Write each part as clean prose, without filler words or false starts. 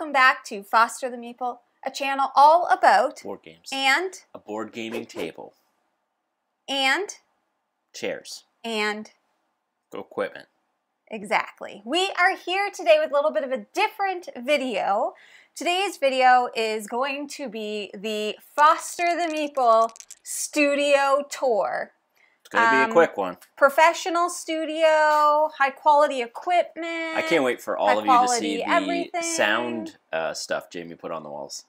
welcome back to Foster the Meeple, a channel all about board games and a board gaming table and chairs and equipment. Exactly. We are here today with a little bit of a different video. Today's video is going to be the Foster the Meeple studio tour. It's going to be a quick one. Professional studio, high quality equipment. I can't wait for all of you to see the sound stuff Jamie put on the walls.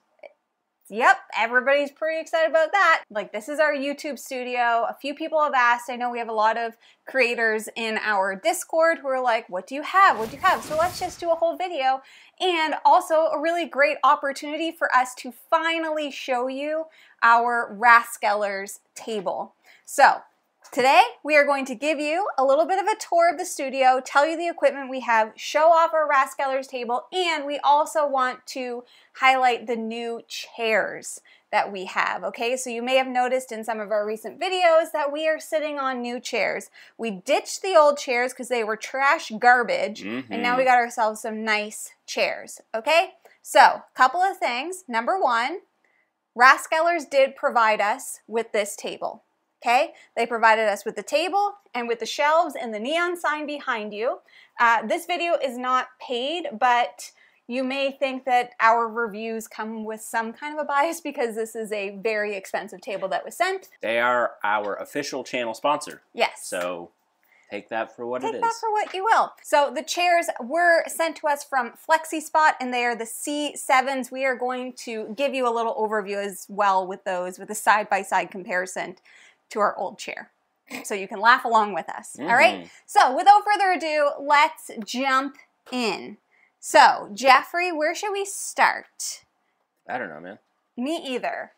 Yep, everybody's pretty excited about that. Like, this is our YouTube studio. A few people have asked. I know we have a lot of creators in our Discord who are like, what do you have? What do you have? So let's just do a whole video. And also a really great opportunity for us to finally show you our Rathskellers table. So today we are going to give you a little bit of a tour of the studio, tell you the equipment we have, show off our Rathskellers table, and we also want to highlight the new chairs that we have, okay? So you may have noticed in some of our recent videos that we are sitting on new chairs. We ditched the old chairs because they were trash garbage, and now we got ourselves some nice chairs, okay? So, a couple of things. Number one, Rathskellers did provide us with this table, okay? They provided us with the table and with the shelves and the neon sign behind you. This video is not paid, but you may think that our reviews come with some kind of a bias because this is a very expensive table that was sent. They are our official channel sponsor. Yes. So take that for what it is. Take that for what you will. So the chairs were sent to us from FlexiSpot, and they are the C7s. We are going to give you a little overview as well with those, with a side-by-side comparison to our old chair, so you can laugh along with us. All right? So without further ado, let's jump in. So, Jeffrey, where should we start? I don't know, man. Me either.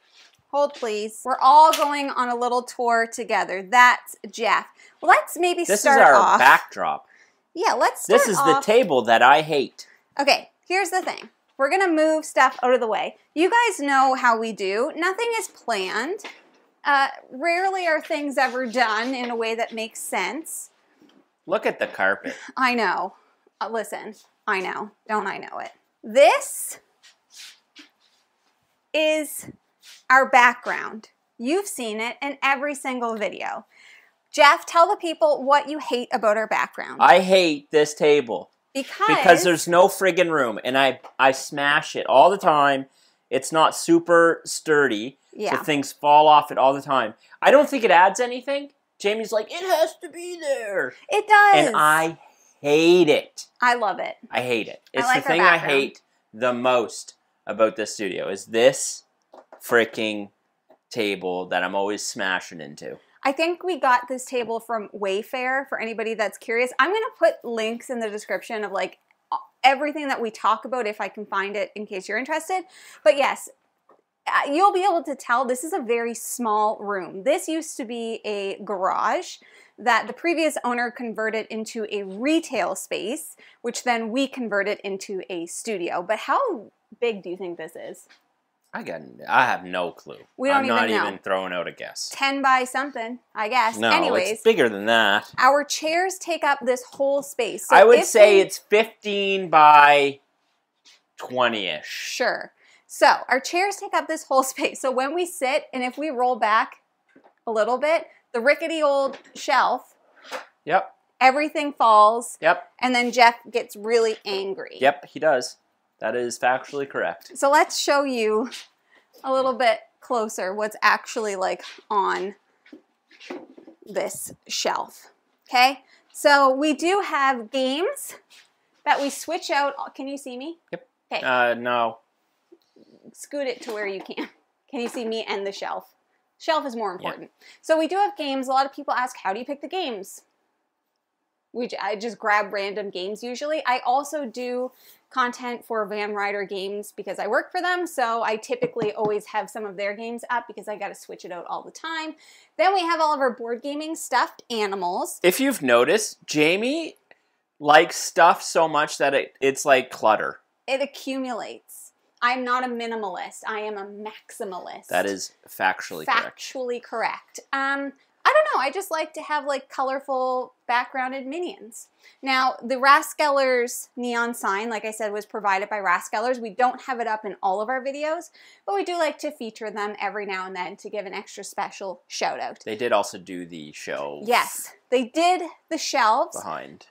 Hold, please. We're all going on a little tour together. That's Jeff. Let's maybe start off. This is our backdrop. Yeah, let's start off. This is the table that I hate. Okay, here's the thing. We're going to move stuff out of the way. You guys know how we do. Nothing is planned. Rarely are things ever done in a way that makes sense. Look at the carpet. I know. Listen. I know. Don't I know it? This is our background. You've seen it in every single video. Jeff, tell the people what you hate about our background. I hate this table. Because there's no friggin' room, and I smash it all the time. It's not super sturdy, so things fall off it all the time. I don't think it adds anything. Jamie's like, it has to be there. It does. And I hate it. I love it. I hate it. It's the thing I hate the most about this studio is this freaking table that I'm always smashing into. I think we got this table from Wayfair, for anybody that's curious. I'm going to put links in the description of like everything that we talk about if I can find it in case you're interested. But yes, you'll be able to tell this is a very small room. This used to be a garage that the previous owner converted into a retail space, which then we converted into a studio. But how big do you think this is? I have no clue. We don't even know. I'm not even throwing out a guess. 10 by something, I guess. No, anyways, it's bigger than that. Our chairs take up this whole space. So I would say it's 15 by 20-ish. Sure. So our chairs take up this whole space. So when we sit, and if we roll back a little bit, the rickety old shelf. Yep. Everything falls. Yep. And then Jeff gets really angry. Yep, he does. That is factually correct. So let's show you a little bit closer what's actually like on this shelf. Okay? So we do have games that we switch out. Can you see me? Yep. Okay. No. Scoot it to where you can. Can you see me and the shelf? Shelf is more important. Yeah. So we do have games. A lot of people ask, how do you pick the games? I just grab random games usually. I also do content for Van Ryder Games because I work for them. So I typically always have some of their games up because I got to switch it out all the time. Then we have all of our board gaming stuffed animals. If you've noticed, Jamie likes stuff so much that it's like clutter. It accumulates. I'm not a minimalist. I am a maximalist. That is factually correct. I don't know, I just like to have like colorful backgrounded minions. Now, the Rathskellers neon sign, like I said, was provided by Rathskellers. We don't have it up in all of our videos, but we do like to feature them every now and then to give an extra special shout out. They did also do the shelves. Yes, they did the shelves. Behind.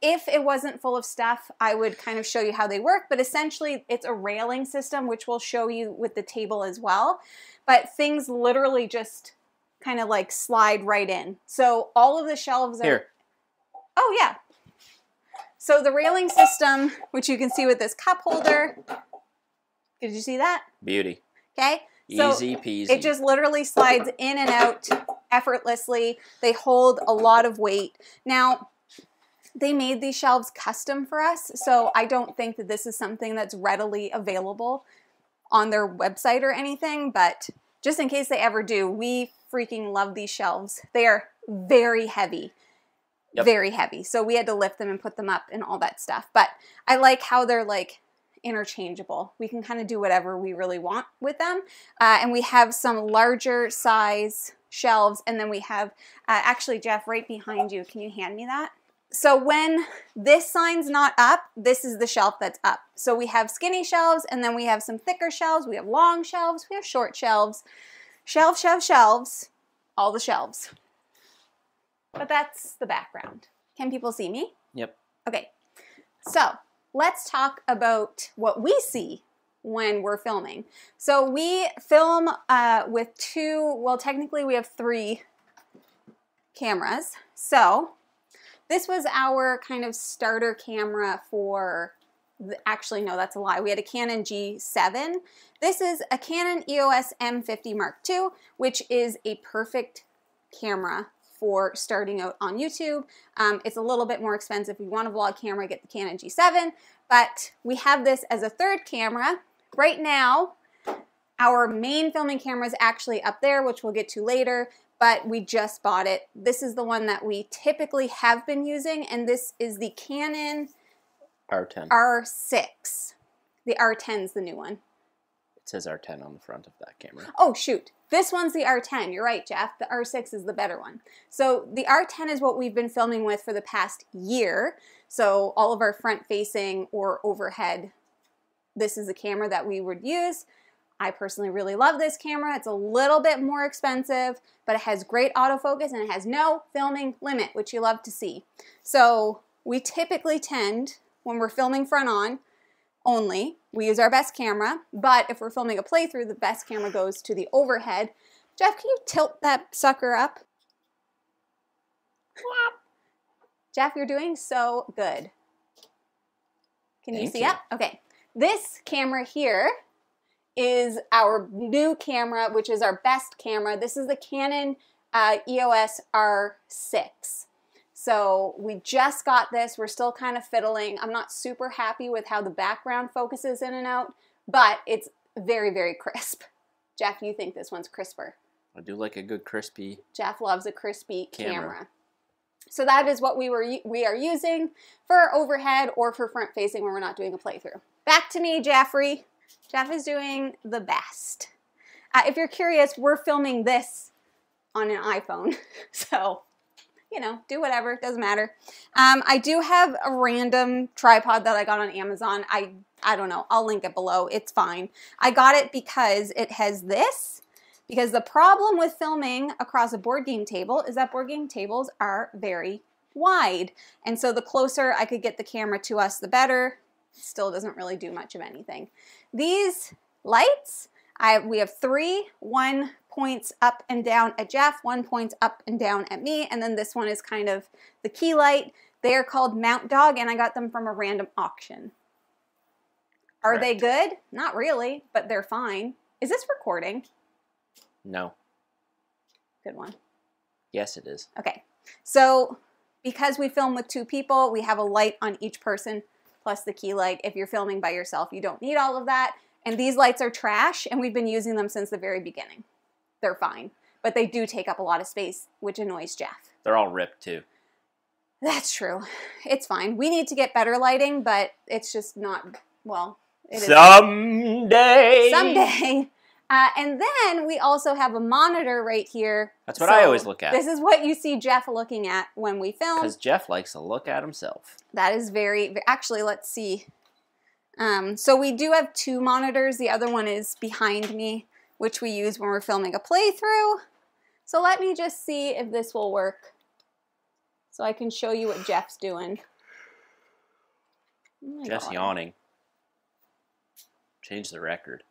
If it wasn't full of stuff, I would kind of show you how they work, but essentially it's a railing system, which we'll show you with the table as well. But things literally just kind of like slide right in. So all of the shelves are... Here. Oh, yeah. So the railing system, which you can see with this cup holder. Did you see that? Beauty. Okay. Easy peasy. It just literally slides in and out effortlessly. They hold a lot of weight. Now, they made these shelves custom for us, so I don't think that this is something that's readily available on their website or anything, but just in case they ever do, we freaking love these shelves. They are very heavy, yep. Very heavy. So we had to lift them and put them up and all that stuff. But I like how they're like interchangeable. We can kind of do whatever we really want with them. And we have some larger size shelves. And then we have, actually, Jeff, right behind you. Can you hand me that? So when this sign's not up, this is the shelf that's up. So we have skinny shelves, and then we have some thicker shelves. We have long shelves. We have short shelves. Shelf, shelf, shelves. All the shelves. But that's the background. Can people see me? Yep. Okay. So let's talk about what we see when we're filming. So we film with two, well, technically we have three cameras. So... this was our kind of starter camera for, actually no, that's a lie. We had a Canon G7. This is a Canon EOS M50 Mark II, which is a perfect camera for starting out on YouTube. It's a little bit more expensive. If you want a vlog camera, get the Canon G7, but we have this as a third camera. Right now, our main filming camera is actually up there, which we'll get to later, but we just bought it. This is the one that we typically have been using, and this is the Canon R10. R6. The R10 is the new one. It says R10 on the front of that camera. Oh, shoot. This one's the R10. You're right, Jeff. The R6 is the better one. So the R10 is what we've been filming with for the past year. So all of our front-facing or overhead, this is the camera that we would use. I personally really love this camera. It's a little bit more expensive, but it has great autofocus and it has no filming limit, which you love to see. So we typically tend, when we're filming front on only, we use our best camera, but if we're filming a playthrough, the best camera goes to the overhead. Jeff, can you tilt that sucker up? Jeff, you're doing so good. Can you see up? Okay. This camera here is our new camera, which is our best camera. This is the Canon EOS R6. So we just got this. We're still kind of fiddling. I'm not super happy with how the background focuses in and out, but it's very, very crisp. Jeff, you think this one's crisper? I do like a good crispy. Jeff loves a crispy camera. So that is what we are using for overhead or for front facing when we're not doing a playthrough. Back to me, Jeffrey. Jeff is doing the best. If you're curious, we're filming this on an iPhone. So, you know, do whatever. It doesn't matter. I do have a random tripod that I got on Amazon. I don't know. I'll link it below. It's fine. I got it because it has this. Because the problem with filming across a board game table is that board game tables are very wide. And so the closer I could get the camera to us, the better. Still doesn't really do much of anything. These lights, we have three. One points up and down at Jeff, one points up and down at me, and then this one is kind of the key light. They are called Mount Dog, and I got them from a random auction. Are they good? Not really, but they're fine. Is this recording? No. Good one. Yes, it is. Okay. So because we film with two people, we have a light on each person, plus the key light. If you're filming by yourself, you don't need all of that. And these lights are trash, and we've been using them since the very beginning. They're fine, but they do take up a lot of space, which annoys Jeff. They're all ripped too. That's true. It's fine. We need to get better lighting, but it's just not, well, it is. Someday. And then we also have a monitor right here. That's what I always look at. This is what you see Jeff looking at when we film. Because Jeff likes to look at himself. That is very, actually, let's see. So we do have two monitors. The other one is behind me, which we use when we're filming a playthrough. So let me just see if this will work. So I can show you what Jeff's doing. Oh, Jeff's yawning. Change the record.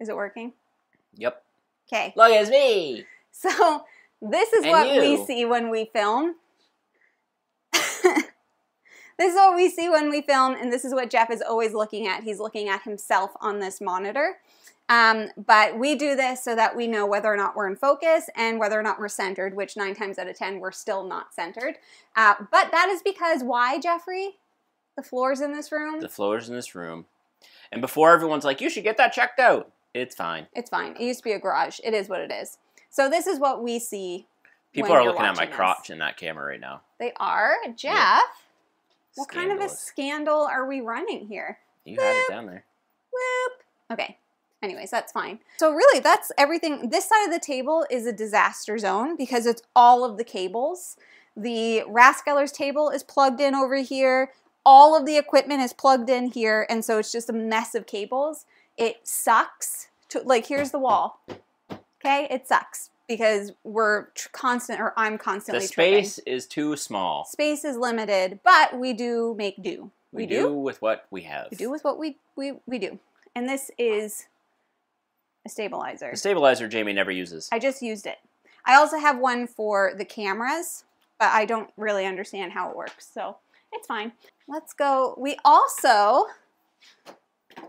Is it working? Yep. Okay. Look, it's me. So this is what we see when we film. This is what we see when we film, and this is what Jeff is always looking at. He's looking at himself on this monitor. But we do this so that we know whether or not we're in focus and whether or not we're centered, which 9 times out of 10, we're still not centered. But that is because, why, Jeffrey? The floor's in this room? The floor's in this room. And before everyone's like, you should get that checked out. It's fine. It's fine. It used to be a garage. It is what it is. So this is what we see. People are looking at my crotch in that camera right now. They are? Jeff? Yeah. What kind of a scandal are we running here? You had it down there. Whoop. Okay. Anyways, that's fine. So really, that's everything. This side of the table is a disaster zone because it's all of the cables. The Rathskellers table is plugged in over here. All of the equipment is plugged in here, and so it's just a mess of cables. It sucks. Like, here's the wall. Okay? It sucks because we're I'm constantly tripping. The space is too small. Space is limited, but we do make do. We do with what we have. We do with what we do. And this is a stabilizer. The stabilizer Jamie never uses. I just used it. I also have one for the cameras, but I don't really understand how it works, so it's fine. Let's go. We also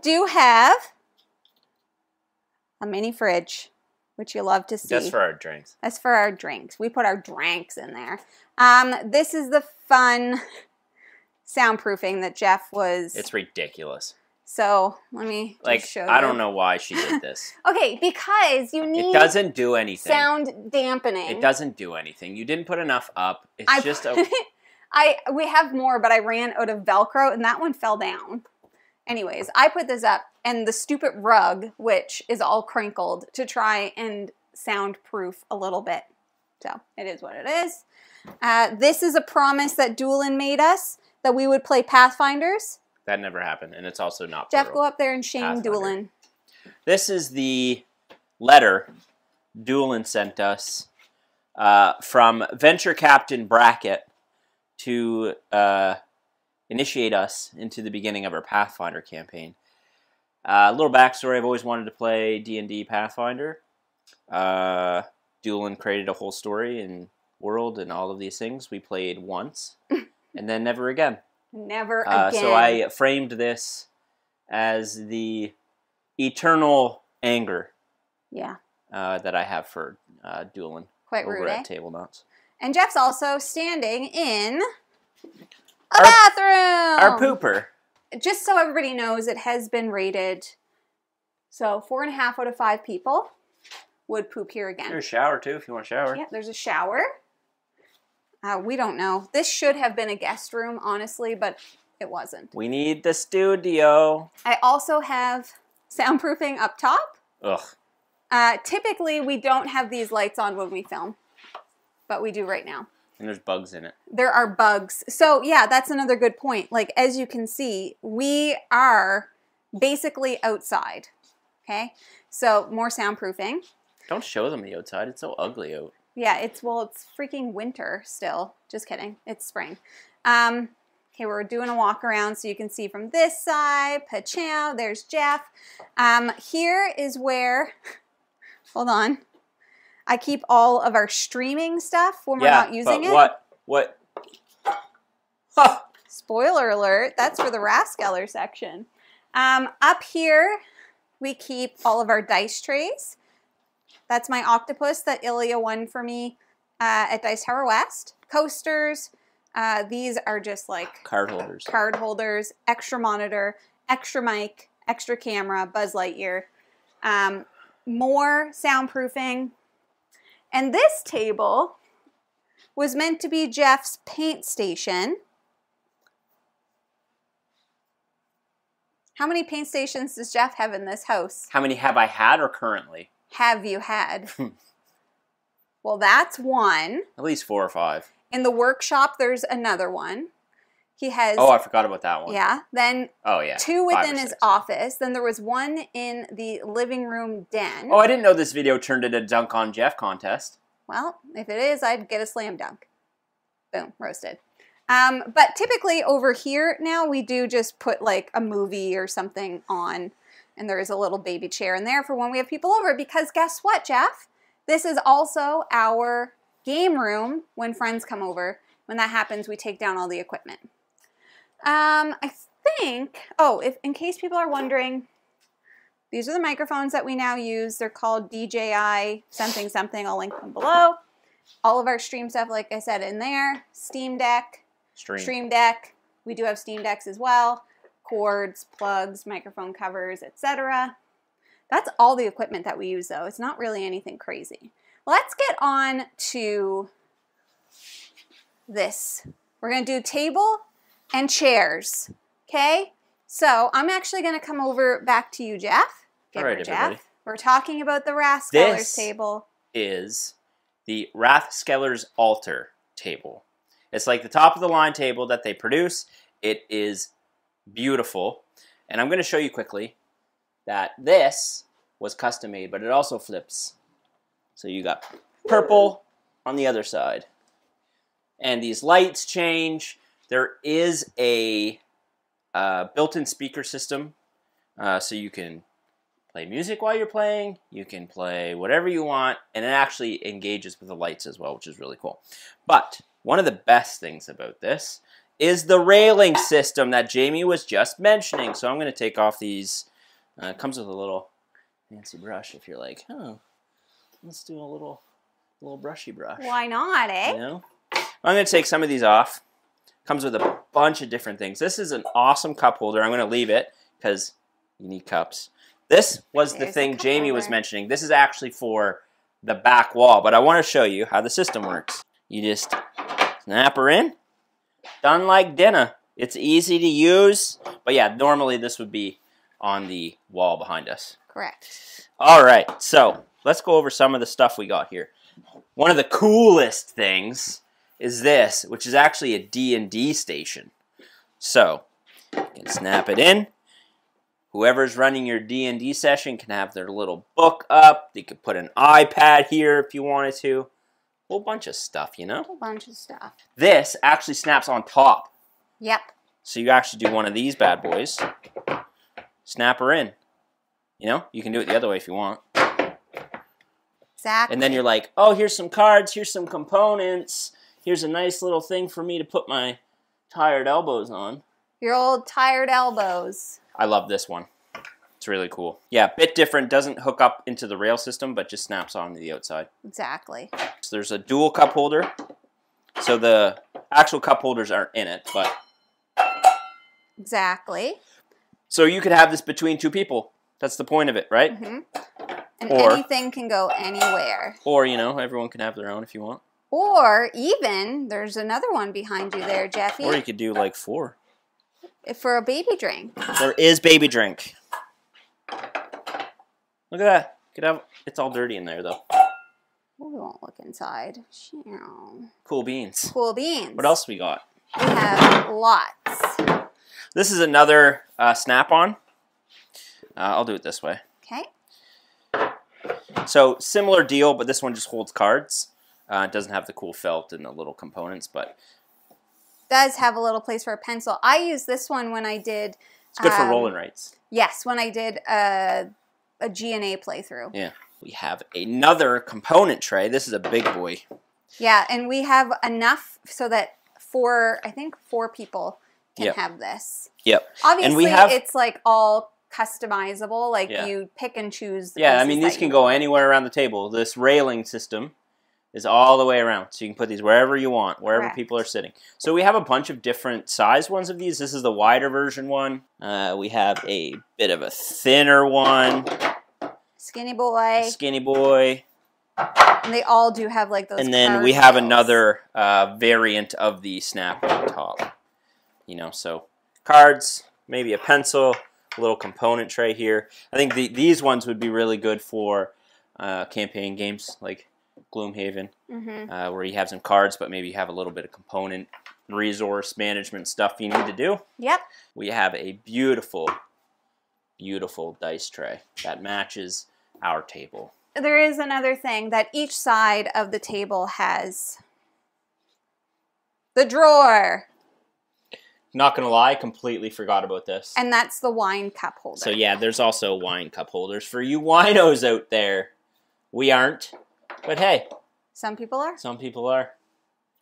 do have a mini fridge, which you love to see. That's for our drinks. That's for our drinks. We put our drinks in there. This is the fun soundproofing that Jeff was. It's ridiculous. So let me just show you. I don't know why she did this. Okay, because you need. It doesn't do anything. Sound dampening. It doesn't do anything. You didn't put enough up. It's just a. We have more, but I ran out of Velcro, and that one fell down. Anyways, I put this up, and the stupid rug, which is all crinkled, to try and soundproof a little bit. So, it is what it is. This is a promise that Doolin made us, that we would play Pathfinders. That never happened, and it's also not Jeff, go up there and shame Doolin. This is the letter Doolin sent us from Venture Captain Brackett, to initiate us into the beginning of our Pathfinder campaign. A little backstory, I've always wanted to play D&D Pathfinder. Doolin created a whole story and world and all of these things. We played once, and then never again. Never again. So I framed this as the eternal anger that I have for Doolin. Quite rude, at Table Knots. And Jeff's also standing in a bathroom. Our pooper. Just so everybody knows, it has been rated. So 4.5 out of 5 people would poop here again. There's a shower too, if you want to shower. Yeah, there's a shower. We don't know. This should have been a guest room, honestly, but it wasn't. We need the studio. I also have soundproofing up top. Ugh. Typically, we don't have these lights on when we film. But we do right now. And there's bugs in it. There are bugs. So yeah, that's another good point. Like, as you can see, we are basically outside. Okay? So more soundproofing. Don't show them the outside. It's so ugly out. Yeah, it's freaking winter still. Just kidding. It's spring. Okay, we're doing a walk around so you can see from this side. Pa-chow, there's Jeff. Here is where hold on. I keep all of our streaming stuff when we're not using it. Huh. Spoiler alert, that's for the Rathskeller section. Up here, we keep all of our dice trays. That's my octopus that Ilya won for me at Dice Tower West. Coasters. These are just like card holders. Card holders, extra monitor, extra mic, extra camera, Buzz Lightyear. More soundproofing. And this table was meant to be Jeff's paint station. How many paint stations does Jeff have in this house? How many have I had or currently? Have you had? Well, that's one. At least 4 or 5. In the workshop, there's another one. He has... Oh, I forgot about that one. Yeah. Then oh, yeah. 2 within his office. Then there was 1 in the living room den. Oh, I didn't know this video turned into a Dunk on Jeff contest. Well, if it is, I'd get a slam dunk. Boom. Roasted. But typically over here now, we do just put like a movie or something on. And there is a little baby chair in there for when we have people over. Because guess what, Jeff? This is also our game room when friends come over. When that happens, we take down all the equipment. I think, oh, if in case people are wondering, these are the microphones that we now use. They're called DJI something something. I'll link them below. All of our stream stuff, like I said, in there. Steam Deck. Stream Deck. We do have Steam Decks as well. Cords, plugs, microphone covers, etc. That's all the equipment that we use, though. It's not really anything crazy. Let's get on to this. We're going to do table and chairs, okay? So I'm actually going to come over back to you, Jeff. All right, everybody. Jeff. We're talking about the Rathskellers table. This is the Rathskellers altar table. It's like the top-of-the-line table that they produce. It is beautiful. And I'm going to show you quickly that this was custom made, but it also flips. So you got purple on the other side. And these lights change. There is a built-in speaker system. So you can play music while you're playing. You can play whatever you want. And it actually engages with the lights as well, which is really cool. But one of the best things about this is the railing system that Jamie was just mentioning. So I'm going to take off these. It comes with a little fancy brush if you're like, oh, let's do a little brushy brush. Why not, eh? You know? I'm going to take some of these off. Comes with a bunch of different things. This is an awesome cup holder. I'm going to leave it because you need cups. This was the thing Jamie was mentioning. This is actually for the back wall, but I want to show you how the system works. You just snap her in. Done like dinner. It's easy to use. But yeah, normally this would be on the wall behind us. Correct. All right, so let's go over some of the stuff we got here. One of the coolest things is this, which is actually a D&D station. So you can snap it in. Whoever's running your D&D session can have their little book up. You could put an iPad here if you wanted to. Whole bunch of stuff, you know? Whole bunch of stuff. This actually snaps on top. Yep. So you actually do one of these bad boys. Snap her in. You know? You can do it the other way if you want. Exactly. And then you're like, oh, here's some cards, here's some components, here's a nice little thing for me to put my tired elbows on. Your old tired elbows. I love this one. It's really cool. Yeah, a bit different. Doesn't hook up into the rail system, but just snaps on to the outside. Exactly. So there's a dual cup holder. So the actual cup holders aren't in it, but... Exactly. So you could have this between 2 people. That's the point of it, right? Mm-hmm. And or, anything can go anywhere. Or, you know, everyone can have their own if you want. Or even, there's another one behind you there, Jeffy. Or you could do like 4. For a baby drink. There is baby drink. Look at that. Could have, it's all dirty in there, though. We won't look inside. Cool beans. Cool beans. What else we got? We have lots. This is another snap-on. I'll do it this way. Okay. So, similar deal, but this one just holds cards. It doesn't have the cool felt and the little components, but... Does have a little place for a pencil. I used this one when I did... It's good for rolling rights. Yes, when I did a G&A playthrough. Yeah. We have another component tray. This is a big boy. Yeah, and we have enough so that 4 people can have this. Yep. Obviously, and we have, it's like all customizable. Like you pick and choose. The I mean, these can go anywhere around the table. This railing system is all the way around. So you can put these wherever you want, wherever people are sitting. So we have a bunch of different size ones of these. This is the wider version one. We have a bit of a thinner one. Skinny boy. Skinny boy. And they all do have like those. And then we have another variant of the snap on top. You know, so cards, maybe a pencil, little component tray here. I think these ones would be really good for campaign games like Gloomhaven, where you have some cards, but maybe you have a little bit of component resource management stuff you need to do. Yep. We have a beautiful, beautiful dice tray that matches our table. There is another thing that each side of the table has the drawer. Not gonna lie, I completely forgot about this. And that's the wine cup holder. So yeah, there's also wine cup holders for you winos out there. We aren't, but hey. Some people are. Some people are.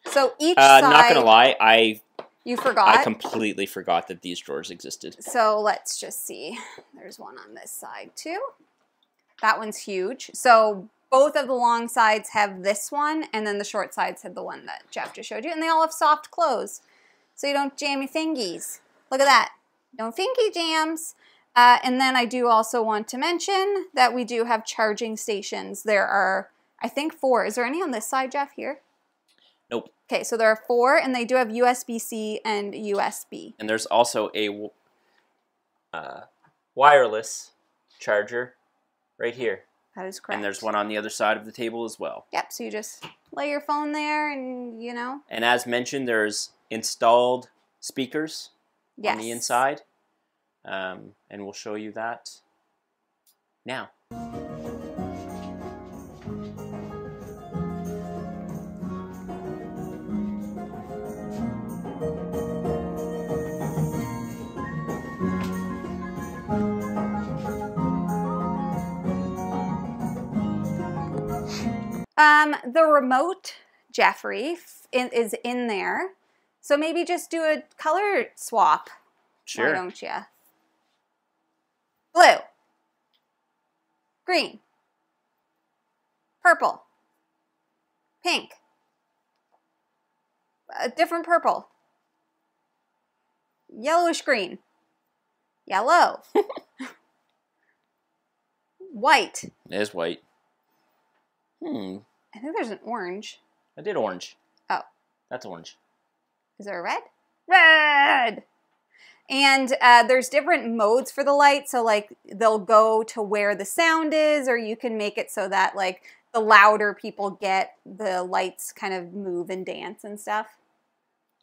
So each side. Not gonna lie, you forgot. I completely forgot that these drawers existed. So let's just see. There's one on this side too. That one's huge. So both of the long sides have this one, and then the short sides have the one that Jeff just showed you, and they all have soft clothes. So you don't jam your fingies. Look at that. No fingy jams. And then I do also want to mention that we do have charging stations. There are, I think, 4. Is there any on this side, Jeff, here? Nope. Okay, so there are 4, and they do have USB-C and USB. And there's also a wireless charger right here. That is correct. And there's one on the other side of the table as well. Yep, so you just lay your phone there and, you know. And as mentioned, there's installed speakers on the inside, and we'll show you that now. The remote, Jeffrey, is in there. So maybe just do a color swap. Sure. Why don't you? Blue. Green. Purple. Pink. A different purple. Yellowish green. Yellow. White. It is white. Hmm. I think there's an orange. I did orange. Oh. That's orange. Is there a red? Red! And there's different modes for the light. So, like, they'll go to where the sound is, or you can make it so that, like, the louder people get, the lights kind of move and dance and stuff.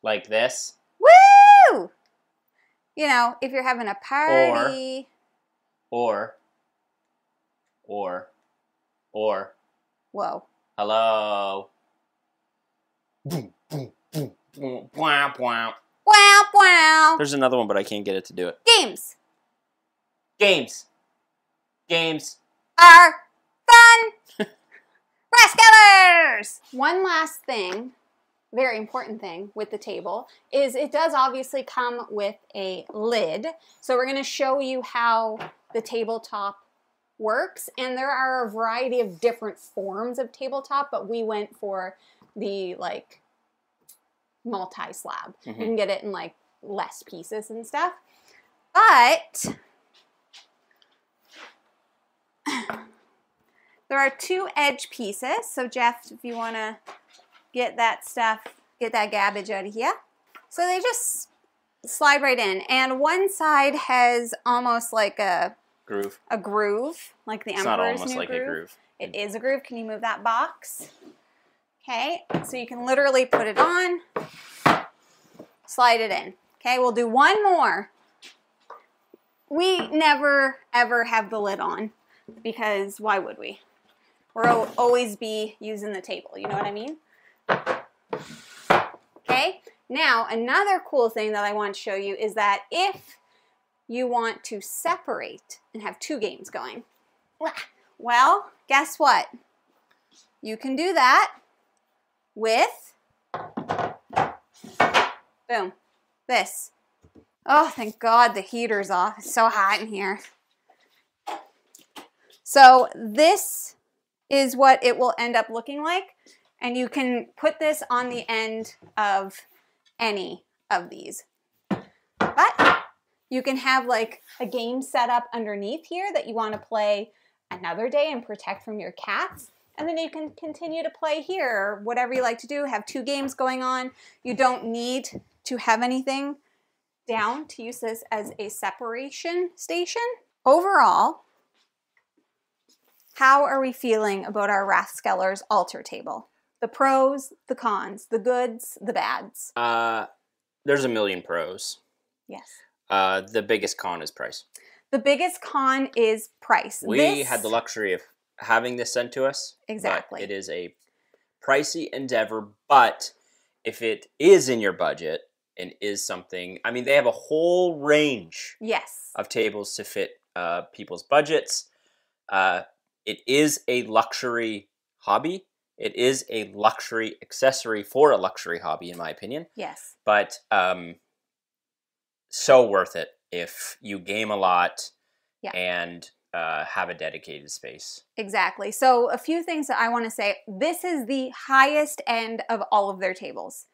Like this? Woo! You know, if you're having a party. Or. Whoa. Hello. Boom, boom, boom. Wow, wow. Wow, wow. There's another one, but I can't get it to do it. Games. Games. Games. Are fun. Rathskellers. One last thing, very important thing with the table, is it does obviously come with a lid. So we're going to show you how the tabletop works. And there are a variety of different forms of tabletop, but we went for the, like, multi-slab. Mm-hmm. You can get it in like less pieces and stuff. But there are 2 edge pieces. So Jeff, if you want to get that stuff, get that garbage out of here. So they just slide right in. And one side has almost like a groove. A groove, like the Emperor's New Groove. It's not almost like a groove. It is a groove. Can you move that box? Okay, so you can literally put it on, slide it in. Okay, we'll do one more. We never, ever have the lid on because why would we? We'll always be using the table, you know what I mean? Okay, now another cool thing that I want to show you is that if you want to separate and have 2 games going, well, guess what? You can do that with, boom, this. Oh, thank God the heater's off. It's so hot in here. So this is what it will end up looking like. And you can put this on the end of any of these. But you can have like a game set up underneath here that you want to play another day and protect from your cats. And then you can continue to play here, whatever you like to do, have 2 games going on. You don't need to have anything down to use this as a separation station. Overall, how are we feeling about our Rathskellers altar table? The pros, the cons, the goods, the bads. There's a million pros. Yes. The biggest con is price. The biggest con is price. We had the luxury of having this sent to us. Exactly. It is a pricey endeavor, but if it is in your budget and is something, I mean, they have a whole range of tables to fit people's budgets. It is a luxury hobby. It is a luxury accessory for a luxury hobby, in my opinion. Yes. But so worth it if you game a lot and have a dedicated space. Exactly. So a few things that I want to say. This is the highest end of all of their tables.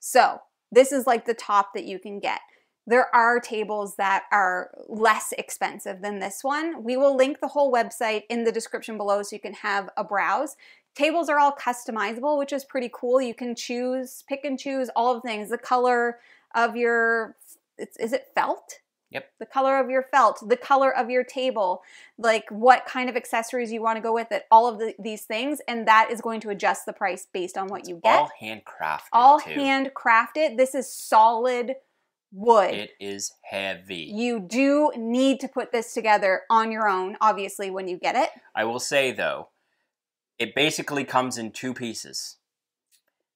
So this is like the top that you can get. There are tables that are less expensive than this one. We will link the whole website in the description below so you can have a browse. Tables are all customizable, which is pretty cool. You can choose, pick and choose all of the things. The color of your, is it felt? Yep. The color of your felt, the color of your table, like what kind of accessories you want to go with it, all of these things. And that is going to adjust the price based on what you get. All handcrafted. All handcrafted. This is solid wood. It is heavy. You do need to put this together on your own, obviously, when you get it. I will say, though, it basically comes in two pieces.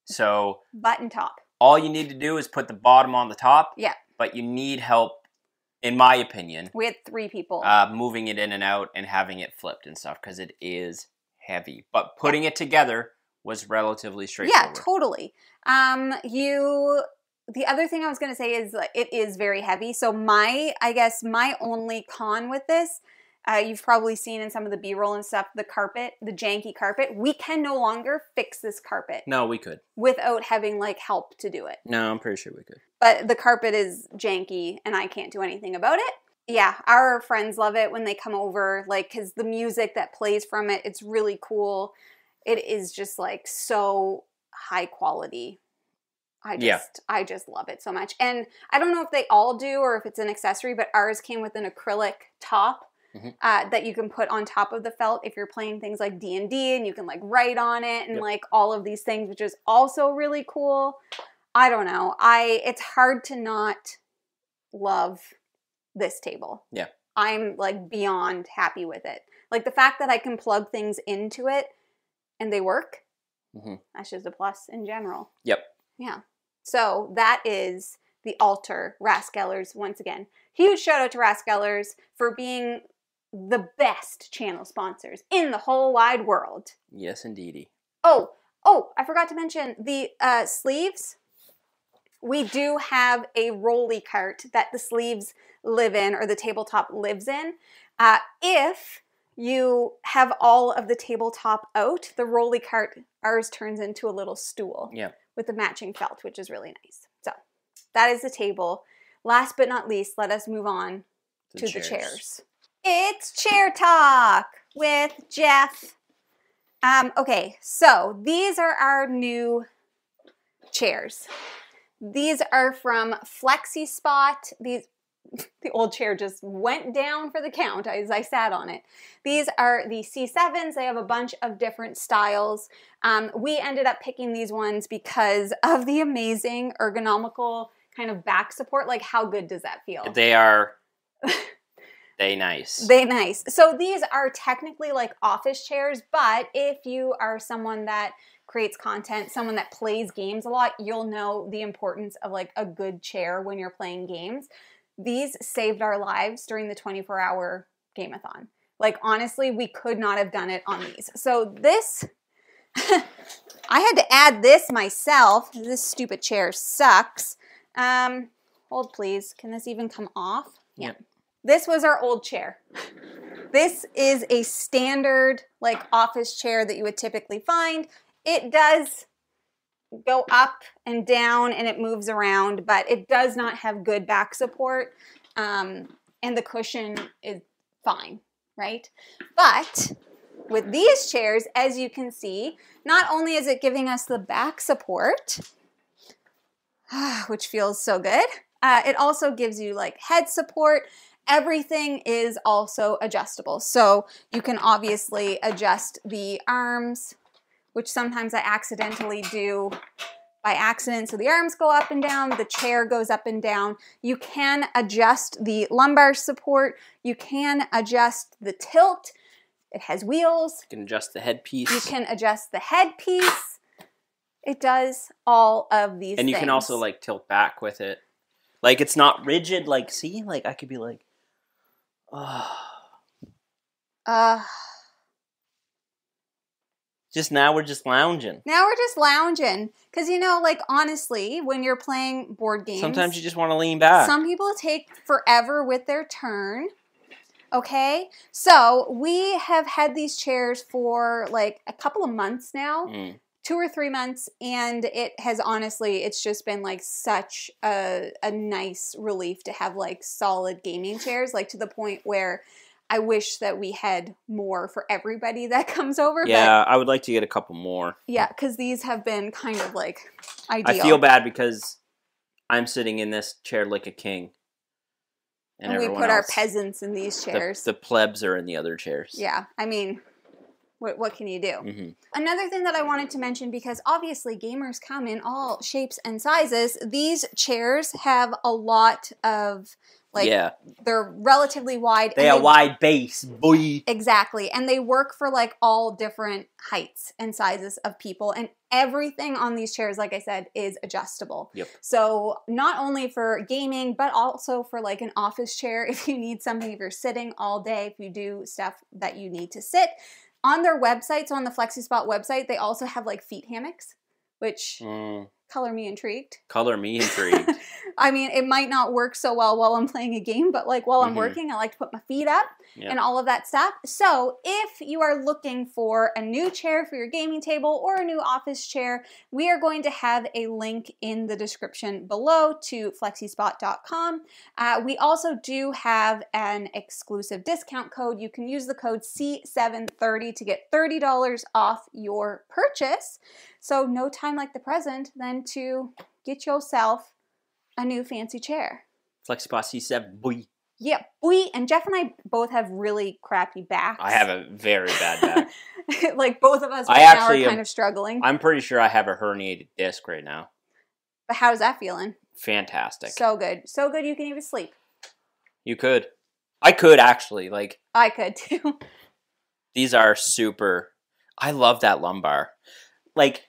So button top. All you need to do is put the bottom on the top. Yeah. But you need help, in my opinion. We had three people. Moving it in and out and having it flipped and stuff because it is heavy. But putting it together was relatively straightforward. Yeah, totally. The other thing I was going to say is it is very heavy. So I guess my only con with this, you've probably seen in some of the B-roll and stuff, the carpet, the janky carpet. We can no longer fix this carpet. No, we could. Without having like help to do it. No, I'm pretty sure we could. But the carpet is janky and I can't do anything about it. Yeah, our friends love it when they come over, like, because the music that plays from it, it's really cool. It is just like so high quality. I just love it so much. And I don't know if they all do or if it's an accessory, but ours came with an acrylic top that you can put on top of the felt if you're playing things like D&D and you can like write on it and like all of these things, which is also really cool. I don't know. It's hard to not love this table. Yeah. I'm like beyond happy with it. Like the fact that I can plug things into it and they work, that's just a plus in general. Yep. Yeah. So that is the altar, Rathskellers, once again. Huge shout out to Rathskellers for being the best channel sponsors in the whole wide world. Yes, indeedy. Oh, I forgot to mention the sleeves. We do have a rolly cart that the sleeves live in, or the tabletop lives in. If you have all of the tabletop out, the rolly cart, ours turns into a little stool. Yeah. With the matching felt, which is really nice. So that is the table. Last but not least, let us move on to the chairs. It's chair talk with Jeff. Okay, so these are our new chairs. These are from FlexiSpot. The old chair just went down for the count as I sat on it. These are the C7s. They have a bunch of different styles. We ended up picking these ones because of the amazing ergonomical kind of back support. Like, how good does that feel? They are... They nice. They nice. So these are technically like office chairs, but if you are someone that creates content, someone that plays games a lot, you'll know the importance of like a good chair when you're playing games. These saved our lives during the 24-hour game-a-thon. Like, honestly, we could not have done it on these. So this, I had to add this myself. This stupid chair sucks. Hold, please. Can this even come off? Yeah. This was our old chair. This is a standard, like, office chair that you would typically find. It does go up and down and it moves around, but it does not have good back support, and the cushion is fine, right? But with these chairs, as you can see, not only is it giving us the back support, which feels so good, It also gives you like head support. Everything is also adjustable. So you can obviously adjust the arms, which sometimes I accidentally do by accident. So the arms go up and down, the chair goes up and down. You can adjust the lumbar support. You can adjust the tilt. It has wheels. You can adjust the headpiece. You can adjust the headpiece. It does all of these things. And you can also like tilt back with it. Like it's not rigid. Like, see, like I could be like, oh. Just now we're just lounging. Now we're just lounging. Because, you know, like, honestly, when you're playing board games. Sometimes you just want to lean back. Some people take forever with their turn. Okay? So we have had these chairs for, like, a couple of months now. 2 or 3 months. And it has, honestly, it's just been, like, such a nice relief to have, like, solid gaming chairs. Like, to the point where I wish that we had more for everybody that comes over. Yeah, but I would like to get a couple more. Yeah, because these have been kind of like ideal. I feel bad because I'm sitting in this chair like a king. And we put our peasants in these chairs. The plebs are in the other chairs. Yeah, I mean, what can you do? Another thing that I wanted to mention, because obviously gamers come in all shapes and sizes, these chairs have a lot of... Like, yeah. They're relatively wide. They are wide base, boy. Exactly. And they work for, like, all different heights and sizes of people. And everything on these chairs, like I said, is adjustable. Yep. So not only for gaming, but also for, like, an office chair. If you need something, if you're sitting all day, if you do stuff that you need to sit. On their website, so on the FlexiSpot website, they also have, like, feet hammocks, which... Color me intrigued. Color me intrigued. I mean, it might not work so well while I'm playing a game, but like while I'm working, I like to put my feet up and all of that stuff. So if you are looking for a new chair for your gaming table or a new office chair, we are going to have a link in the description below to flexispot.com. We also do have an exclusive discount code. You can use the code C730 to get $30 off your purchase. So no time like the present than to get yourself a new fancy chair. FlexiSpot C7, boy. Yeah, boy. And Jeff and I both have really crappy backs. I have a very bad back. Like both of us right now are kind of struggling. I'm pretty sure I have a herniated disc right now. But how's that feeling? Fantastic. So good. So good you can even sleep. You could. I could actually. Like. I could too. These are super. I love that lumbar. Like.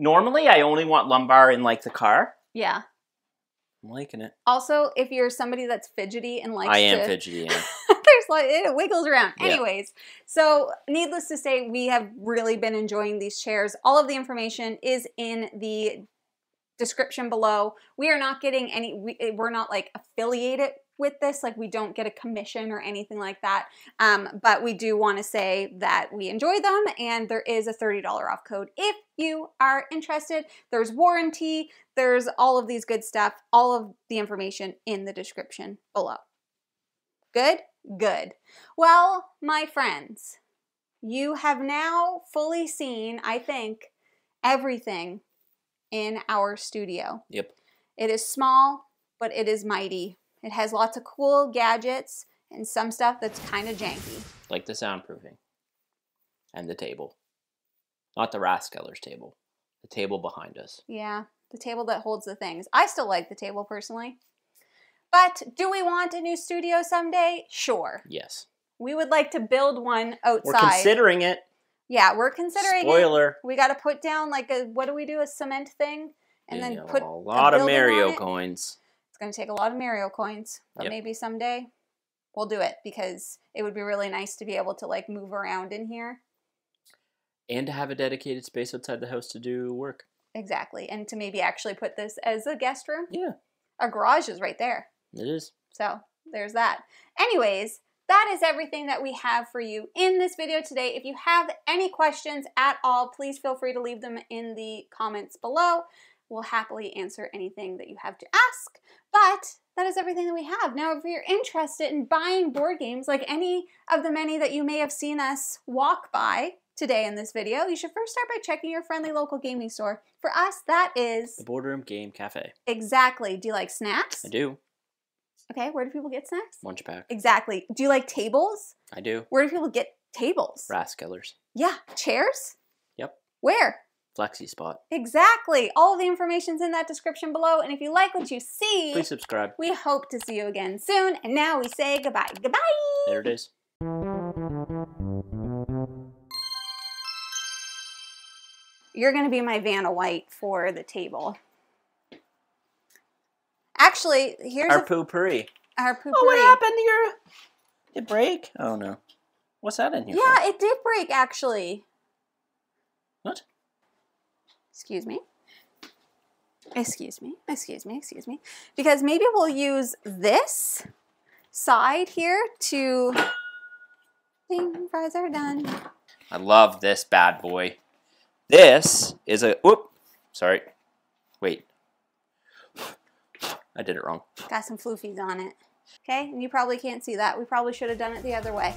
Normally, I only want lumbar in, like, the car. Yeah. I'm liking it. Also, if you're somebody that's fidgety and likes to... I am fidgety, yeah. There's like, it wiggles around. Yeah. Anyways, so needless to say, we have really been enjoying these chairs. All of the information is in the description below. We are not getting any... We're not, like, affiliated with this. Like, we don't get a commission or anything like that. But we do want to say that we enjoy them, and there is a $30 off code if you are interested. There's warranty, there's all of these good stuff, all of the information in the description below. Good? Good. Well, my friends, you have now fully seen, I think, everything in our studio. Yep. It is small, but it is mighty. It has lots of cool gadgets and some stuff that's kind of janky. Like the soundproofing and the table. Not the Rathskellers table. The table behind us. Yeah, the table that holds the things. I still like the table, personally. But do we want a new studio someday? Sure. Yes. We would like to build one outside. We're considering it. Yeah, we're considering it. Spoiler. We got to put down like a, what do we do, a cement thing? And then put a lot of Mario coins. It's going to take a lot of Mario coins. But maybe someday we'll do it. Because it would be really nice to be able to like move around in here. And to have a dedicated space outside the house to do work. Exactly. And to maybe actually put this as a guest room. Yeah. Our garage is right there. It is. So there's that. Anyways, that is everything that we have for you in this video today. If you have any questions at all, please feel free to leave them in the comments below. We'll happily answer anything that you have to ask. But that is everything that we have. Now, if you're interested in buying board games, like any of the many that you may have seen us walk by, Today in this video, you should first start by checking your friendly local gaming store. For us, that is... The Boardroom Game Cafe. Exactly. Do you like snacks? I do. Okay, where do people get snacks? Munch Pack. Exactly. Do you like tables? I do. Where do people get tables? Rathskellers. Yeah. Chairs? Yep. Where? FlexiSpot. Exactly. All of the information's in that description below, and if you like what you see... Please subscribe. We hope to see you again soon, and now we say goodbye. Goodbye! There it is. You're going to be my Vanna White for the table. Actually, here's our poo-pourri. Our poo-pourri. Oh, what happened to your... Did it break? Oh, no. What's that in here for? Yeah, it did break, actually. What? Excuse me. Excuse me. Excuse me. Excuse me. Because maybe we'll use this side here to... Ding, fries are done. I love this bad boy. This is a, whoop, sorry, wait, I did it wrong. Got some floofies on it. Okay, and you probably can't see that. We probably should have done it the other way.